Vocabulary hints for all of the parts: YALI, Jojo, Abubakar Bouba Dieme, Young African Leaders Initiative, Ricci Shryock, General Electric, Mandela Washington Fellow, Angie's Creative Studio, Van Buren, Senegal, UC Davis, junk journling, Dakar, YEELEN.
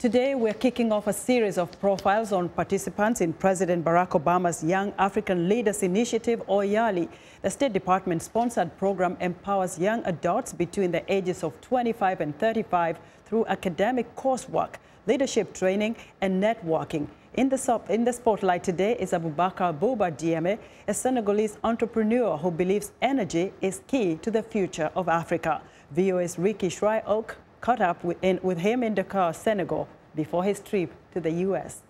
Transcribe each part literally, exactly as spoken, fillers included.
Today, we're kicking off a series of profiles on participants in President Barack Obama's Young African Leaders Initiative, or YALI. The State Department-sponsored program empowers young adults between the ages of twenty-five and thirty-five through academic coursework, leadership training, and networking. In the, in the spotlight today is Abubakar Bouba Dieme, a Senegalese entrepreneur who believes energy is key to the future of Africa. V O A's Ricci Shryock caught up with, in, with him in Dakar, Senegal, before his trip to the U S.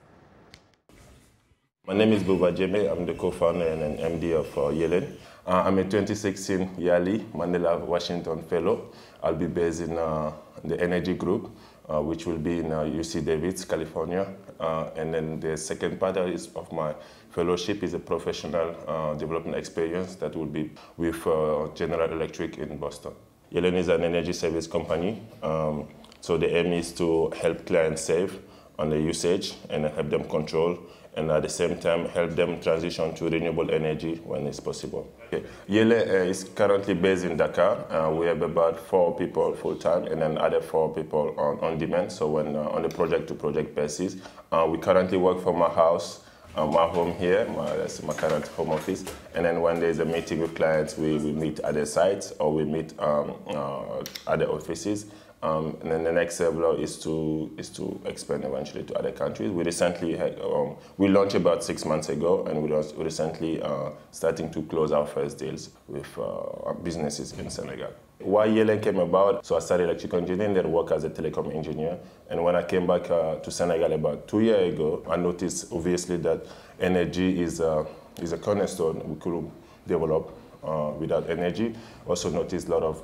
My name is Bouba Dieme. I'm the co-founder and an M D of uh, YEELEN. Uh, I'm a twenty sixteen YALI Mandela Washington Fellow. I'll be based in uh, the Energy Group, uh, which will be in uh, U C Davis, California. Uh, and then the second part is of my fellowship is a professional uh, development experience that will be with uh, General Electric in Boston. YEELEN is an energy service company, um, so the aim is to help clients save on their usage and help them control, and at the same time help them transition to renewable energy when it's possible. Okay. YEELEN uh, is currently based in Dakar. Uh, we have about four people full-time and then other four people on, on demand, so when uh, on a project-to-project basis. Uh, we currently work from our house, uh, my home here, my, that's my current home office, and then when there's a meeting with clients, we, we meet other sites or we meet um, uh, other offices. Um, and then the next level is to is to expand eventually to other countries. We recently had, um, we launched about six months ago, and we also recently uh, starting to close our first deals with uh, our businesses in Senegal. Why YEELEN came about? So I started electrical engineering, then worked as a telecom engineer. And when I came back uh, to Senegal about two years ago, I noticed obviously that energy is a is a cornerstone we could develop uh, without energy. Also noticed a lot of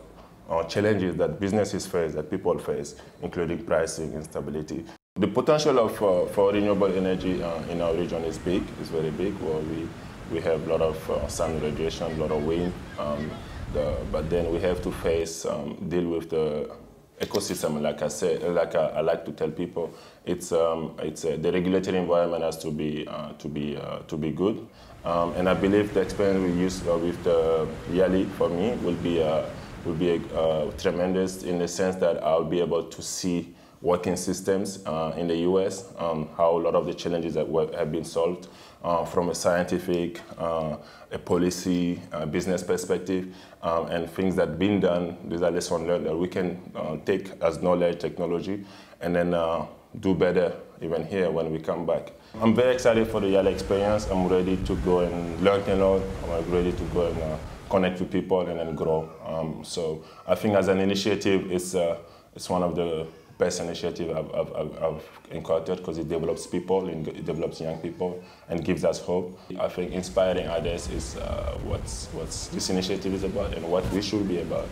Uh, challenges that businesses face, that people face, including pricing instability. The potential of, uh, for renewable energy uh, in our region is big, it's very big. Well, we, we have a lot of uh, sun radiation, a lot of wind, um, the, but then we have to face, um, deal with the ecosystem. Like I say, like I, I like to tell people, it's, um, it's uh, the regulatory environment has to be, uh, to be, uh, to be good. Um, and I believe the experience we use uh, with the YALI for me will be uh, will be uh, tremendous in the sense that I'll be able to see working systems uh, in the U S, um, how a lot of the challenges that have been solved uh, from a scientific, uh, a policy, a business perspective, um, and things that have been done. These are lessons learned that we can uh, take as knowledge, technology, and then uh, do better even here when we come back. I'm very excited for the YALI experience. I'm ready to go and learn a lot. I'm ready to go and uh, connect with people and then grow. Um, so I think as an initiative, it's, uh, it's one of the best initiatives I've, I've, I've encountered because it develops people, and it develops young people and gives us hope. I think inspiring others is uh, what's, what's this initiative is about and what we should be about.